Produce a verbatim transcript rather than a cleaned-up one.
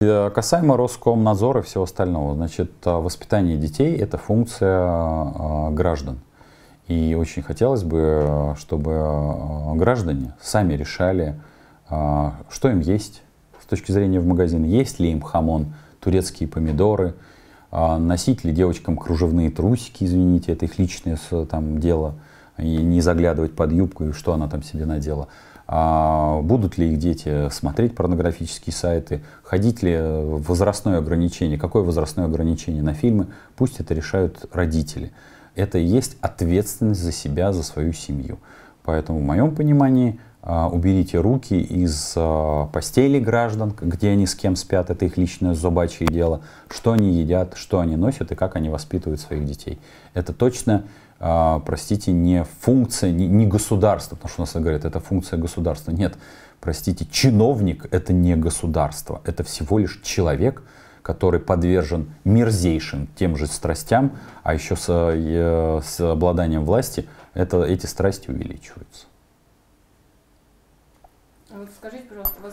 Касаемо Роскомнадзора и всего остального, значит, воспитание детей – это функция граждан. И очень хотелось бы, чтобы граждане сами решали, что им есть с точки зрения в магазин, есть ли им хамон, турецкие помидоры, носить ли девочкам кружевные трусики, извините, это их личное там дело, и не заглядывать под юбку, и что она там себе надела. А будут ли их дети смотреть порнографические сайты, ходить ли возрастное ограничение, какое возрастное ограничение на фильмы, пусть это решают родители. Это и есть ответственность за себя, за свою семью. Поэтому в моем понимании уберите руки из постели граждан, где они с кем спят, это их личное зубачье дело, что они едят, что они носят и как они воспитывают своих детей. Это точно, простите, не функция, не, не государство, потому что у нас говорят, это функция государства. Нет, простите, чиновник — это не государство, это всего лишь человек, который подвержен мерзейшим тем же страстям, а еще с, с обладанием власти это, эти страсти увеличиваются. Вот скажите, пожалуйста, у вас